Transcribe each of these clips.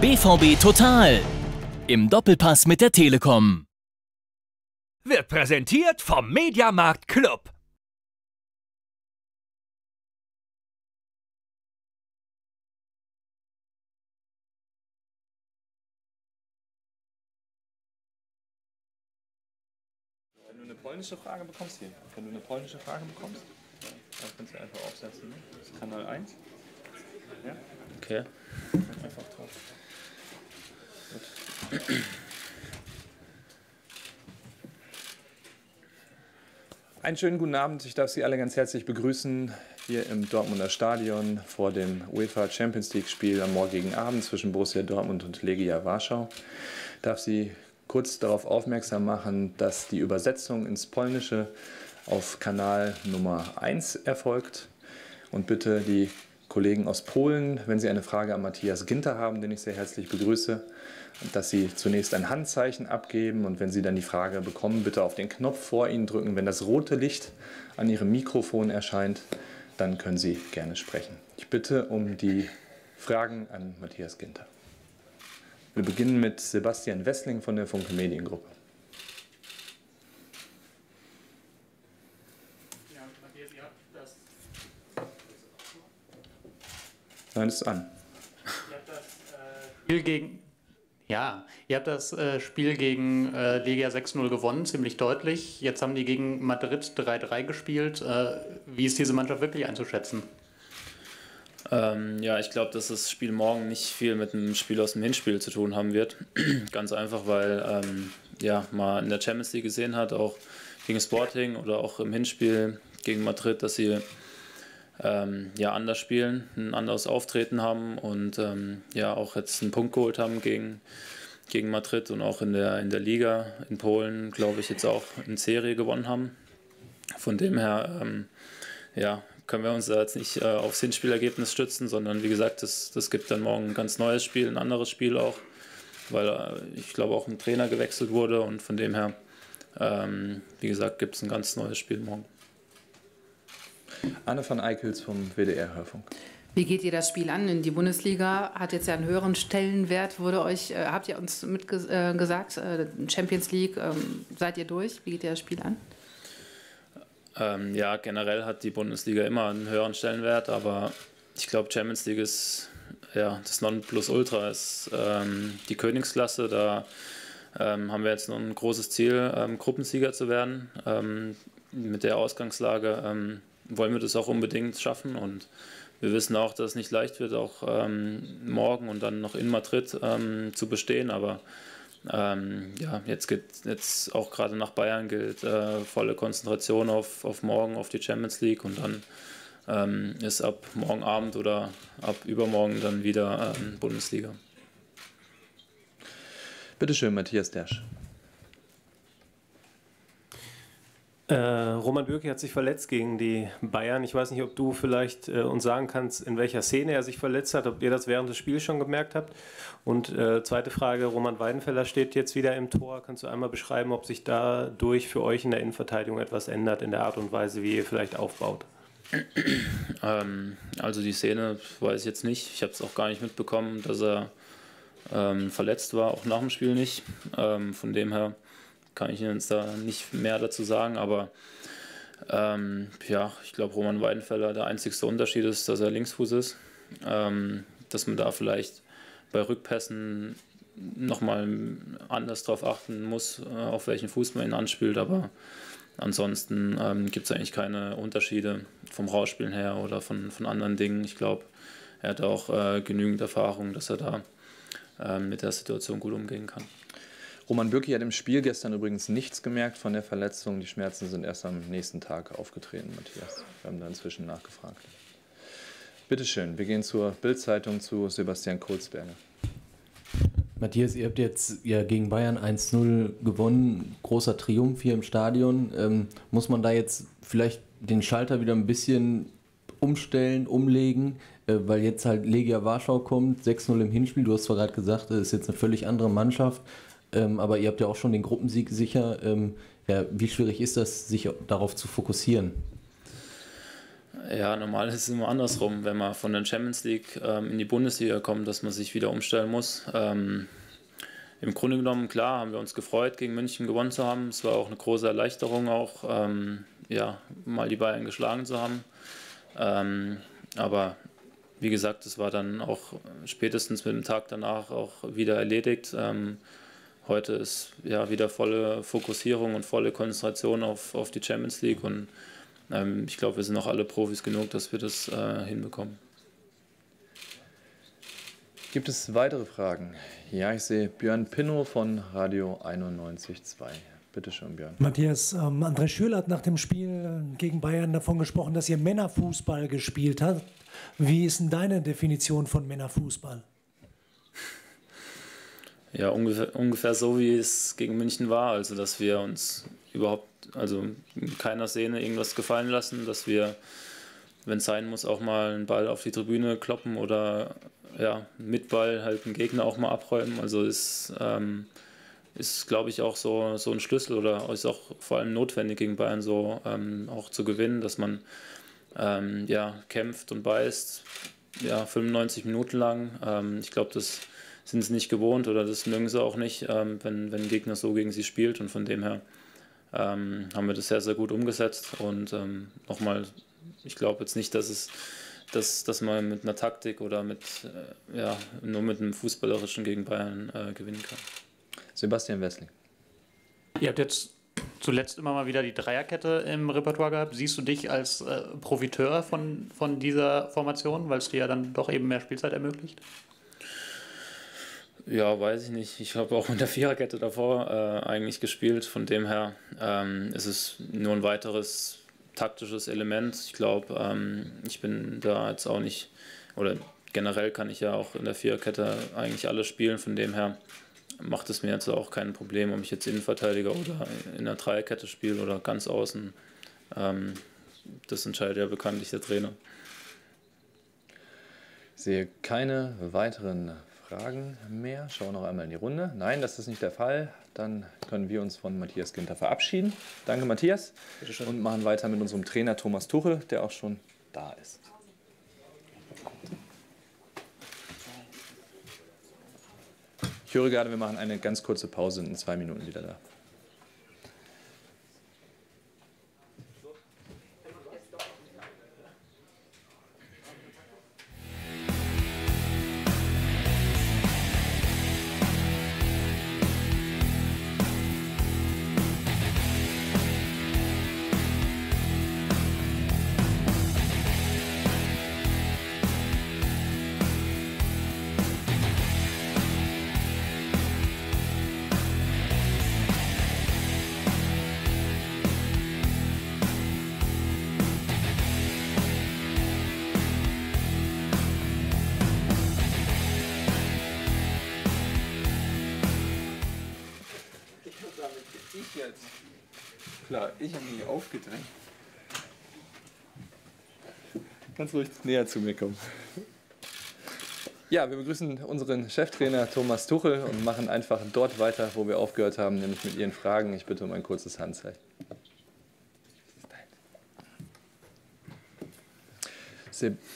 BVB Total im Doppelpass mit der Telekom. Wird präsentiert vom Mediamarkt Club. Wenn du eine polnische Frage bekommst, hier. Wenn du eine polnische Frage bekommst, dann kannst du einfach aufsetzen. Das ist Kanal 1. Ja? Okay. Einfach drauf. Gut. Einen schönen guten Abend. Ich darf Sie alle ganz herzlich begrüßen hier im Dortmunder Stadion vor dem UEFA Champions League Spiel am morgigen Abend zwischen Borussia Dortmund und Legia Warschau. Ich darf Sie kurz darauf aufmerksam machen, dass die Übersetzung ins Polnische auf Kanal Nummer 1 erfolgt. Und bitte die Kollegen aus Polen, wenn Sie eine Frage an Matthias Ginter haben, den ich sehr herzlich begrüße, dass Sie zunächst ein Handzeichen abgeben und wenn Sie dann die Frage bekommen, bitte auf den Knopf vor Ihnen drücken. Wenn das rote Licht an Ihrem Mikrofon erscheint, dann können Sie gerne sprechen. Ich bitte um die Fragen an Matthias Ginter. Wir beginnen mit Sebastian Wessling von der Funke Mediengruppe. Nein, ist an. Ihr habt das Spiel gegen Legia 6-0 gewonnen, ziemlich deutlich. Jetzt haben die gegen Madrid 3-3 gespielt. Wie ist diese Mannschaft wirklich einzuschätzen? Ja, ich glaube, dass das Spiel morgen nicht viel mit einem Spiel aus dem Hinspiel zu tun haben wird. Ganz einfach, weil man in der Champions League gesehen hat, auch gegen Sporting oder auch im Hinspiel gegen Madrid, dass sie anders spielen, ein anderes Auftreten haben und auch jetzt einen Punkt geholt haben gegen Madrid und auch in der Liga in Polen, glaube ich, jetzt auch in Serie gewonnen haben. Von dem her können wir uns da jetzt nicht aufs Hinspielergebnis stützen, sondern wie gesagt, das gibt dann morgen ein ganz neues Spiel, ein anderes Spiel auch, weil ich glaube auch ein Trainer gewechselt wurde und von dem her, wie gesagt, gibt es ein ganz neues Spiel morgen. Anne van Eickels vom WDR Hörfunk. Wie geht ihr das Spiel an? In die Bundesliga hat jetzt ja einen höheren Stellenwert, habt ihr uns mitgesagt, Champions League, seid ihr durch? Wie geht ihr das Spiel an? Generell hat die Bundesliga immer einen höheren Stellenwert, aber ich glaube, Champions League ist das Nonplusultra, ist die Königsklasse. Da haben wir jetzt noch ein großes Ziel, Gruppensieger zu werden. Mit der Ausgangslage wollen wir das auch unbedingt schaffen und wir wissen auch, dass es nicht leicht wird, auch morgen und dann noch in Madrid zu bestehen, aber jetzt auch gerade nach Bayern gilt volle Konzentration auf morgen, auf die Champions League und dann ist ab morgen Abend oder ab übermorgen dann wieder Bundesliga. Bitte schön, Matthias Dersch. Roman Bürki hat sich verletzt gegen die Bayern. Ich weiß nicht, ob du vielleicht uns sagen kannst, in welcher Szene er sich verletzt hat, ob ihr das während des Spiels schon gemerkt habt. Und zweite Frage, Roman Weidenfeller steht jetzt wieder im Tor. Kannst du einmal beschreiben, ob sich dadurch für euch in der Innenverteidigung etwas ändert, in der Art und Weise, wie ihr vielleicht aufbaut? Also die Szene weiß ich jetzt nicht. Ich habe es auch gar nicht mitbekommen, dass er verletzt war, auch nach dem Spiel nicht. Von dem her kann ich jetzt da nicht mehr dazu sagen, aber ich glaube, Roman Weidenfeller, der einzigste Unterschied ist, dass er Linksfuß ist, dass man da vielleicht bei Rückpässen nochmal anders drauf achten muss, auf welchen Fuß man ihn anspielt, aber ansonsten gibt es eigentlich keine Unterschiede vom Rausspielen her oder von anderen Dingen. Ich glaube, er hat auch genügend Erfahrung, dass er da mit der Situation gut umgehen kann. Roman Bürki hat im Spiel gestern übrigens nichts gemerkt von der Verletzung. Die Schmerzen sind erst am nächsten Tag aufgetreten, Matthias. Wir haben da inzwischen nachgefragt. Bitte schön, wir gehen zur Bild-Zeitung zu Sebastian Kolsberger. Matthias, ihr habt jetzt gegen Bayern 1-0 gewonnen. Großer Triumph hier im Stadion. Muss man da jetzt vielleicht den Schalter wieder ein bisschen umstellen, umlegen, weil jetzt halt Legia Warschau kommt, 6-0 im Hinspiel. Du hast zwar gerade gesagt, es ist jetzt eine völlig andere Mannschaft. Aber ihr habt ja auch schon den Gruppensieg sicher. Wie schwierig ist das, sich darauf zu fokussieren? Ja, normal ist es immer andersrum, wenn man von der Champions League in die Bundesliga kommt, dass man sich wieder umstellen muss. Im Grunde genommen, klar, haben wir uns gefreut, gegen München gewonnen zu haben. Es war auch eine große Erleichterung, auch mal die Bayern geschlagen zu haben. Aber wie gesagt, es war dann auch spätestens mit dem Tag danach auch wieder erledigt. Heute ist ja wieder volle Fokussierung und volle Konzentration auf die Champions League. Und ich glaube, wir sind auch alle Profis genug, dass wir das hinbekommen. Gibt es weitere Fragen? Ja, ich sehe Björn Pinnow von Radio 91.2. Bitte schön, Björn. Matthias, André Schüller hat nach dem Spiel gegen Bayern davon gesprochen, dass ihr Männerfußball gespielt habt. Wie ist denn deine Definition von Männerfußball? Ja, ungefähr so, wie es gegen München war. Also, dass wir uns überhaupt, in keiner Szene irgendwas gefallen lassen, dass wir, wenn es sein muss, auch mal einen Ball auf die Tribüne kloppen oder ja, mit Ball halt den Gegner auch mal abräumen. Also ist glaube ich, auch so ein Schlüssel oder ist auch vor allem notwendig gegen Bayern so auch zu gewinnen, dass man kämpft und beißt, ja, 95 Minuten lang. Ich glaube, das sind sie nicht gewohnt oder das mögen sie auch nicht, wenn ein Gegner so gegen sie spielt. Und von dem her haben wir das sehr, sehr gut umgesetzt. Und nochmal, ich glaube jetzt nicht, dass man mit einer Taktik oder nur mit einem Fußballerischen gegen Bayern gewinnen kann. Sebastian Wessling. Ihr habt jetzt zuletzt immer mal wieder die Dreierkette im Repertoire gehabt. Siehst du dich als Profiteur von dieser Formation, weil es dir ja dann doch eben mehr Spielzeit ermöglicht? Ja, weiß ich nicht. Ich habe auch in der Viererkette davor eigentlich gespielt. Von dem her ist es nur ein weiteres taktisches Element. Ich glaube, ich bin da jetzt auch nicht, oder generell kann ich ja auch in der Viererkette eigentlich alles spielen, von dem her macht es mir jetzt auch kein Problem, ob ich jetzt Innenverteidiger oder in der Dreierkette spiele oder ganz außen. Das entscheidet ja bekanntlich der Trainer. Ich sehe keine weiteren Fragen mehr. Schauen wir noch einmal in die Runde. Nein, das ist nicht der Fall. Dann können wir uns von Matthias Ginter verabschieden. Danke, Matthias. Und machen weiter mit unserem Trainer Thomas Tuchel, der auch schon da ist. Ich höre gerade, wir machen eine ganz kurze Pause und in 2 Minuten wieder da. Ich habe mich aufgedrängt. Kannst ruhig näher zu mir kommen. Ja, wir begrüßen unseren Cheftrainer Thomas Tuchel und machen einfach dort weiter, wo wir aufgehört haben, nämlich mit Ihren Fragen. Ich bitte um ein kurzes Handzeichen.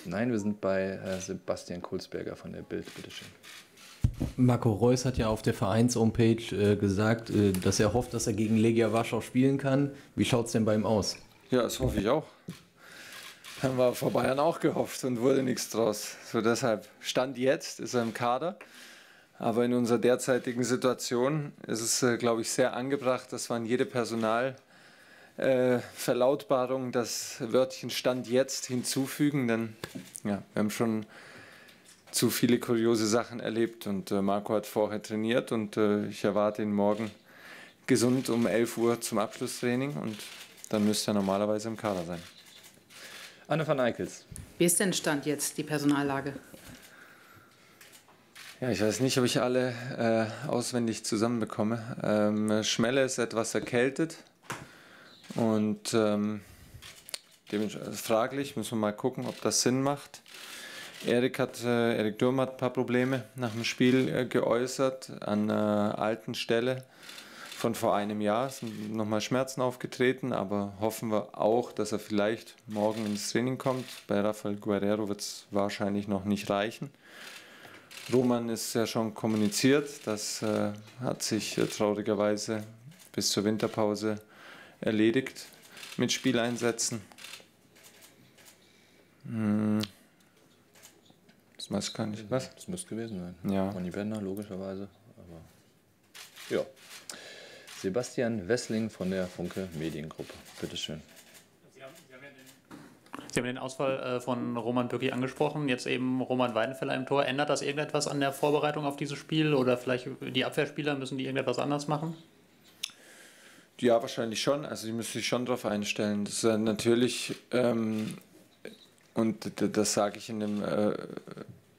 Nein, wir sind bei Sebastian Kolsberger von der Bild. Bitte schön. Marco Reus hat ja auf der Vereins-Homepage gesagt, dass er hofft, dass er gegen Legia Warszawa spielen kann. Wie schaut es denn bei ihm aus? Ja, das hoffe ich auch. Haben wir vor Bayern auch gehofft und wurde nichts draus. So, deshalb, Stand jetzt ist er im Kader. Aber in unserer derzeitigen Situation ist es, glaube ich, sehr angebracht, dass man jede Personalverlautbarung das Wörtchen Stand jetzt hinzufügen. Denn ja, wir haben schon zu viele kuriose Sachen erlebt und Marco hat vorher trainiert und ich erwarte ihn morgen gesund um 11 Uhr zum Abschlusstraining und dann müsste er normalerweise im Kader sein. Anne van Eickels. Wie ist denn Stand jetzt die Personallage? Ja, ich weiß nicht, ob ich alle auswendig zusammenbekomme. Schmelle ist etwas erkältet und dementsprechend fraglich, müssen wir mal gucken, ob das Sinn macht. Erik Durm hat ein paar Probleme nach dem Spiel geäußert, an einer alten Stelle. von vor einem Jahr, sind nochmal Schmerzen aufgetreten, aber hoffen wir auch, dass er vielleicht morgen ins Training kommt. Bei Rafael Guerrero wird es wahrscheinlich noch nicht reichen. Roman ist ja schon kommuniziert, das hat sich traurigerweise bis zur Winterpause erledigt mit Spieleinsätzen. Das weiß ich gar nicht. Was? Das müsste gewesen sein. Ja. Ronny Bender, logischerweise. Aber ja. Sebastian Wessling von der Funke Mediengruppe. Bitteschön. Sie haben den Ausfall von Roman Bürki angesprochen, jetzt eben Roman Weidenfeller im Tor. Ändert das irgendetwas an der Vorbereitung auf dieses Spiel? Oder vielleicht die Abwehrspieler, müssen die irgendetwas anders machen? Ja, wahrscheinlich schon. Also die müssen sich schon darauf einstellen. Das ist natürlich, und das sage ich in dem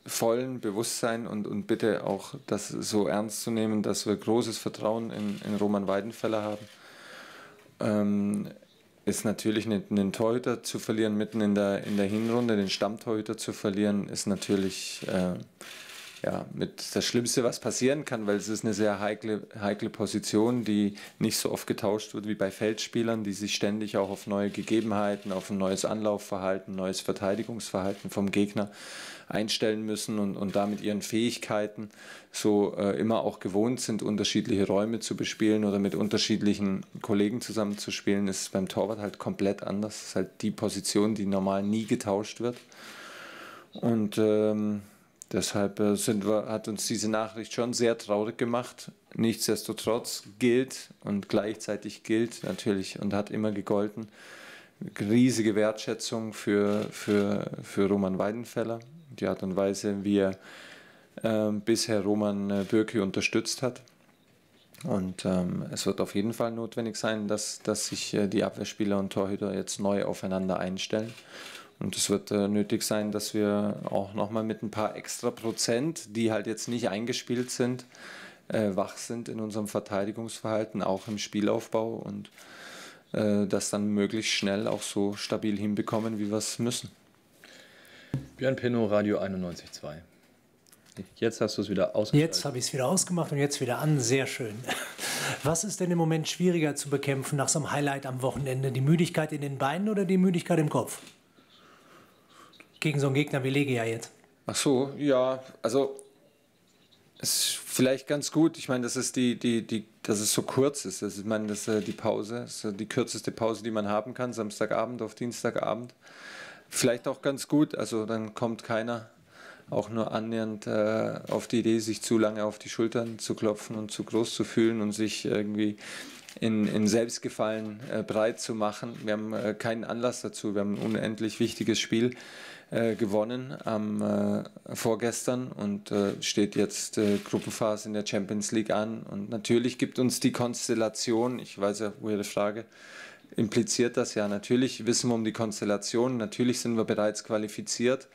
vollen Bewusstsein und bitte auch das so ernst zu nehmen, dass wir großes Vertrauen in Roman Weidenfeller haben. Ist natürlich einen Torhüter zu verlieren, mitten in der Hinrunde, den Stammtorhüter zu verlieren, ist natürlich ja, mit das Schlimmste, was passieren kann, weil es ist eine sehr heikle Position, die nicht so oft getauscht wird wie bei Feldspielern, die sich ständig auch auf neue Gegebenheiten, auf ein neues Anlaufverhalten, neues Verteidigungsverhalten vom Gegner einstellen müssen und damit ihren Fähigkeiten so immer auch gewohnt sind, unterschiedliche Räume zu bespielen oder mit unterschiedlichen Kollegen zusammenzuspielen, ist beim Torwart halt komplett anders. Das ist halt die Position, die normal nie getauscht wird. Und deshalb hat uns diese Nachricht schon sehr traurig gemacht. Nichtsdestotrotz gilt und gleichzeitig gilt natürlich und hat immer gegolten, riesige Wertschätzung für Roman Weidenfeller. Die Art und Weise, wie er bisher Roman Bürki unterstützt hat. Und es wird auf jeden Fall notwendig sein, dass sich die Abwehrspieler und Torhüter jetzt neu aufeinander einstellen. Und es wird nötig sein, dass wir auch nochmal mit ein paar extra Prozent, die halt jetzt nicht eingespielt sind, wach sind in unserem Verteidigungsverhalten, auch im Spielaufbau und das dann möglichst schnell auch so stabil hinbekommen, wie wir es müssen. Björn Pinnow, Radio 91.2. Jetzt hast du es wieder ausgemacht. Jetzt habe ich es wieder ausgemacht und jetzt wieder an. Sehr schön. Was ist denn im Moment schwieriger zu bekämpfen nach so einem Highlight am Wochenende? Die Müdigkeit in den Beinen oder die Müdigkeit im Kopf? Gegen so einen Gegner wie Legia jetzt. Ach so, ja, also ist vielleicht ganz gut. Ich meine, das ist dass es so kurz ist. Ich meine, das ist die Pause, das ist die kürzeste Pause, die man haben kann, Samstagabend auf Dienstagabend. Vielleicht auch ganz gut, also dann kommt keiner auch nur annähernd auf die Idee, sich zu lange auf die Schultern zu klopfen und zu groß zu fühlen und sich irgendwie in Selbstgefallen breit zu machen. Wir haben keinen Anlass dazu. Wir haben ein unendlich wichtiges Spiel gewonnen vorgestern und steht jetzt Gruppenphase in der Champions League an. Und natürlich gibt uns die Konstellation, ich weiß ja, wo Ihre Frage impliziert das ja, natürlich wissen wir um die Konstellation, natürlich sind wir bereits qualifiziert,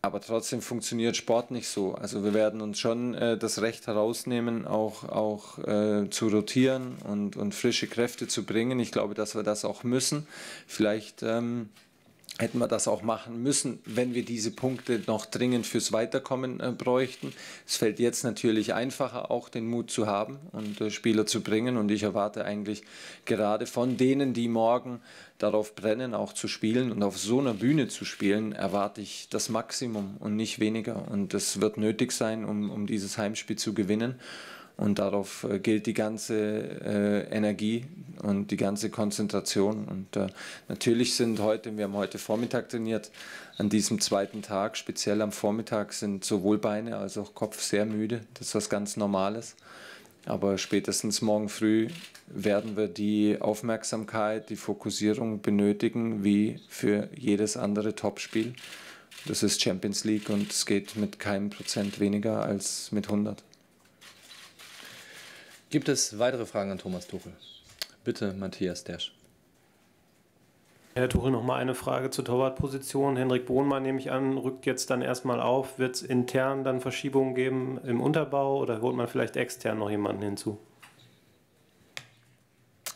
aber trotzdem funktioniert Sport nicht so. Also wir werden uns schon das Recht herausnehmen, auch zu rotieren und frische Kräfte zu bringen. Ich glaube, dass wir das auch müssen. Vielleicht hätten wir das auch machen müssen, wenn wir diese Punkte noch dringend fürs Weiterkommen bräuchten. Es fällt jetzt natürlich einfacher, auch den Mut zu haben und Spieler zu bringen. Und ich erwarte eigentlich gerade von denen, die morgen darauf brennen, auch zu spielen und auf so einer Bühne zu spielen, erwarte ich das Maximum und nicht weniger. Und das wird nötig sein, um dieses Heimspiel zu gewinnen. Und darauf gilt die ganze Energie und die ganze Konzentration. Und natürlich wir haben heute Vormittag trainiert, an diesem zweiten Tag, speziell am Vormittag, sind sowohl Beine als auch Kopf sehr müde. Das ist was ganz Normales. Aber spätestens morgen früh werden wir die Aufmerksamkeit, die Fokussierung benötigen, wie für jedes andere Topspiel. Das ist Champions League und es geht mit keinem Prozent weniger als mit 100. Gibt es weitere Fragen an Thomas Tuchel? Bitte, Matthias Dersch. Herr Tuchel, nochmal eine Frage zur Torwartposition. Hendrik Bohnmann, nehme ich an, rückt jetzt dann erstmal auf. Wird es intern dann Verschiebungen geben im Unterbau oder holt man vielleicht extern noch jemanden hinzu?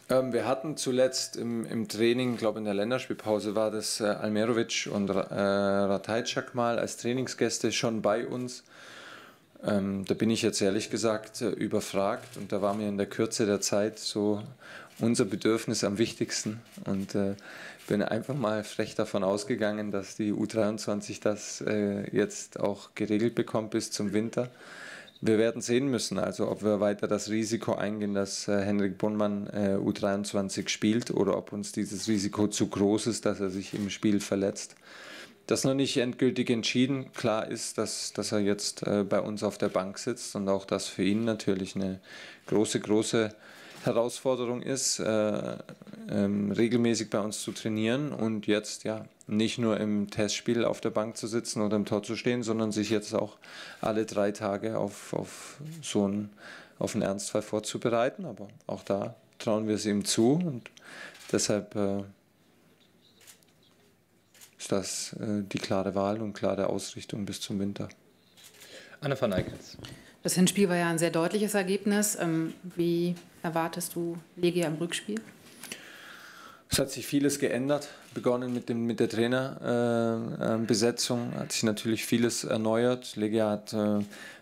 Wir hatten zuletzt im Training, ich glaube in der Länderspielpause war das Almerovic und Ratajczak mal als Trainingsgäste schon bei uns. Da bin ich jetzt ehrlich gesagt überfragt und da war mir in der Kürze der Zeit so unser Bedürfnis am wichtigsten und bin einfach mal frech davon ausgegangen, dass die U23 das jetzt auch geregelt bekommt bis zum Winter. Wir werden sehen müssen, also ob wir weiter das Risiko eingehen, dass Hendrik Bohnmann U23 spielt oder ob uns dieses Risiko zu groß ist, dass er sich im Spiel verletzt. Das noch nicht endgültig entschieden. Klar ist, dass er jetzt bei uns auf der Bank sitzt und auch das für ihn natürlich eine große Herausforderung ist, regelmäßig bei uns zu trainieren und jetzt ja nicht nur im Testspiel auf der Bank zu sitzen oder im Tor zu stehen, sondern sich jetzt auch alle 3 Tage auf einen Ernstfall vorzubereiten. Aber auch da trauen wir es ihm zu und deshalb ist das die klare Wahl und klare Ausrichtung bis zum Winter. Anne van Eickens. Das Hinspiel war ja ein sehr deutliches Ergebnis. Wie erwartest du Legia im Rückspiel? Es hat sich vieles geändert. Begonnen mit der Trainerbesetzung hat sich natürlich vieles erneuert. Legia hat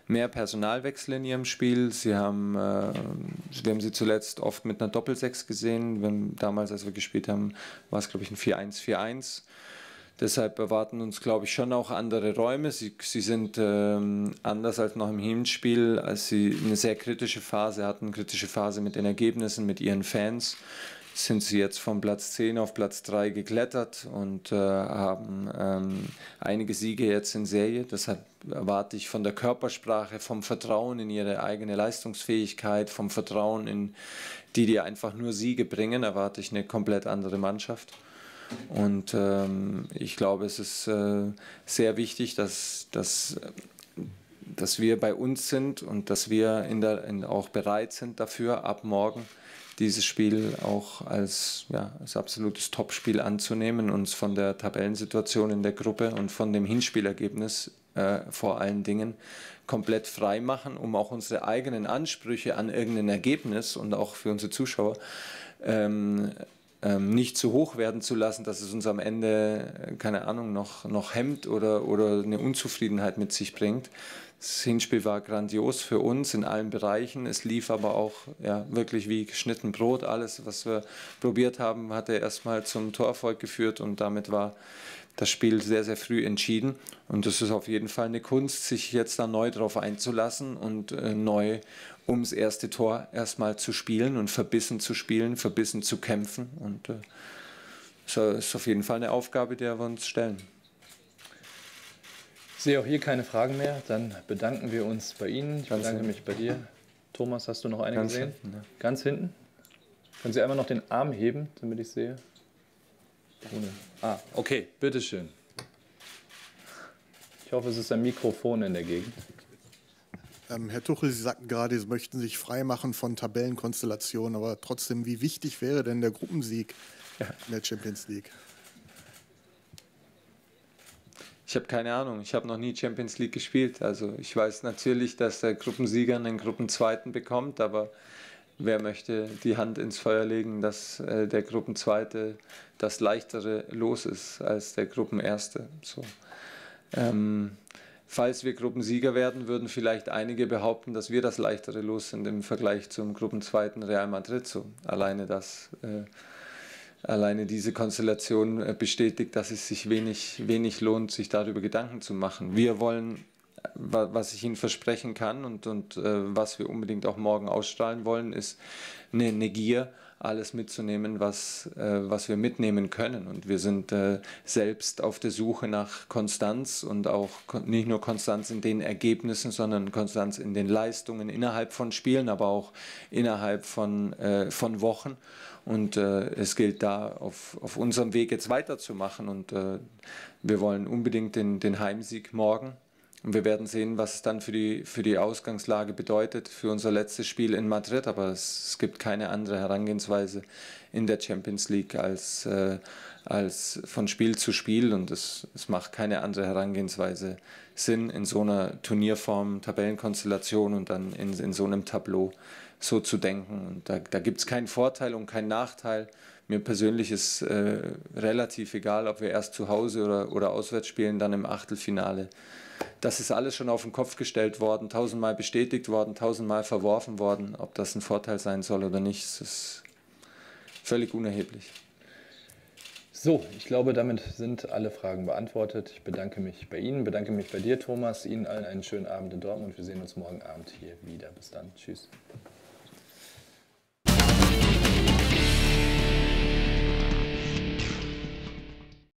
mehr Personalwechsel in ihrem Spiel. Wir haben sie zuletzt oft mit einer Doppelsechs gesehen. Damals, als wir gespielt haben, war es, glaube ich, ein 4-1-4-1. Deshalb erwarten uns, glaube ich, schon auch andere Räume. Sie sind anders als noch im Hinspiel, als sie eine sehr kritische Phase hatten, kritische Phase mit den Ergebnissen, mit ihren Fans. Sind sie jetzt von Platz 10 auf Platz 3 geklettert und haben einige Siege jetzt in Serie. Deshalb erwarte ich von der Körpersprache, vom Vertrauen in ihre eigene Leistungsfähigkeit, vom Vertrauen in die einfach nur Siege bringen, erwarte ich eine komplett andere Mannschaft. Und ich glaube, es ist sehr wichtig, dass wir bei uns sind und dass wir auch bereit sind dafür, ab morgen dieses Spiel auch als absolutes Topspiel anzunehmen, uns von der Tabellensituation in der Gruppe und von dem Hinspielergebnis vor allen Dingen komplett frei machen, um auch unsere eigenen Ansprüche an irgendein Ergebnis und auch für unsere Zuschauer nicht zu hoch werden zu lassen, dass es uns am Ende, keine Ahnung, noch hemmt oder eine Unzufriedenheit mit sich bringt. Das Hinspiel war grandios für uns in allen Bereichen. Es lief aber auch wirklich wie geschnitten Brot. Alles, was wir probiert haben, hatte erstmal zum Torerfolg geführt und damit war das Spiel sehr, sehr früh entschieden. Und das ist auf jeden Fall eine Kunst, sich jetzt da neu drauf einzulassen und neu ums erste Tor erstmal zu spielen und verbissen zu kämpfen. Und das ist auf jeden Fall eine Aufgabe, der wir uns stellen. Ich sehe auch hier keine Fragen mehr. Dann bedanken wir uns bei Ihnen. Ich bedanke mich bei dir. Thomas, hast du noch eine gesehen? Hinten, ja. Ganz hinten. Können Sie einmal noch den Arm heben, damit ich sehe? Ohne. Ah, okay, bitteschön. Ich hoffe, es ist ein Mikrofon in der Gegend. Herr Tuchel, Sie sagten gerade, Sie möchten sich freimachen von Tabellenkonstellationen, aber trotzdem, wie wichtig wäre denn der Gruppensieg in der Champions League? Ich habe keine Ahnung, ich habe noch nie Champions League gespielt. Also ich weiß natürlich, dass der Gruppensieger einen Gruppenzweiten bekommt, aber wer möchte die Hand ins Feuer legen, dass der Gruppenzweite das leichtere Los ist als der Gruppenerste? So. Falls wir Gruppensieger werden, würden vielleicht einige behaupten, dass wir das leichtere Los sind im Vergleich zum Gruppenzweiten Real Madrid. So. Alleine diese Konstellation bestätigt, dass es sich wenig lohnt, sich darüber Gedanken zu machen. Wir wollen, was ich Ihnen versprechen kann und was wir unbedingt auch morgen ausstrahlen wollen, ist eine Gier, alles mitzunehmen, was wir mitnehmen können. Und wir sind selbst auf der Suche nach Konstanz und auch nicht nur Konstanz in den Ergebnissen, sondern Konstanz in den Leistungen innerhalb von Spielen, aber auch innerhalb von Wochen. Und es gilt da, auf unserem Weg jetzt weiterzumachen. Und wir wollen unbedingt den Heimsieg morgen. Und wir werden sehen, was es dann für die Ausgangslage bedeutet, für unser letztes Spiel in Madrid. Aber es gibt keine andere Herangehensweise in der Champions League als von Spiel zu Spiel. Und es macht keine andere Herangehensweise Sinn, in so einer Turnierform, Tabellenkonstellation und dann in so einem Tableau so zu denken. Und da gibt es keinen Vorteil und keinen Nachteil. Mir persönlich ist relativ egal, ob wir erst zu Hause oder auswärts spielen, dann im Achtelfinale. Das ist alles schon auf den Kopf gestellt worden, 1000-mal bestätigt worden, 1000-mal verworfen worden. Ob das ein Vorteil sein soll oder nicht, ist völlig unerheblich. So, ich glaube, damit sind alle Fragen beantwortet. Ich bedanke mich bei Ihnen, bedanke mich bei dir, Thomas. Ihnen allen einen schönen Abend in Dortmund. Wir sehen uns morgen Abend hier wieder. Bis dann. Tschüss.